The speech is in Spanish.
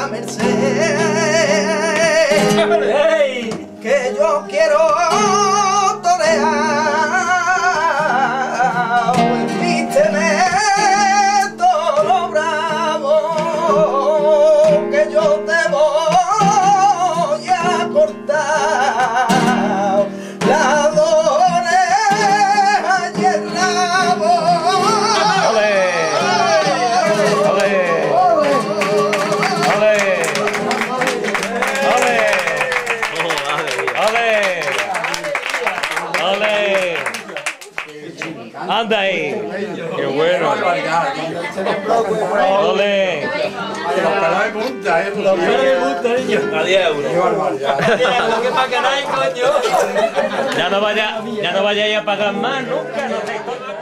la merced, que yo quiero torear. Vísteme toro bravo, que yo te voy a cortar las orejas y el rabo. Anda ahí. Qué bueno. Ole. Los pelos de punta, ¿eh? Los pelos de punta, niño. A 10 euros. Qué barbaridad. Que para ganar, coño. Ya no vayáis a pagar más nunca.